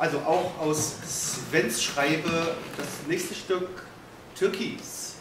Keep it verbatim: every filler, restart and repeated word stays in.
Also auch aus Svens Schreibe das nächste Stück Türkis.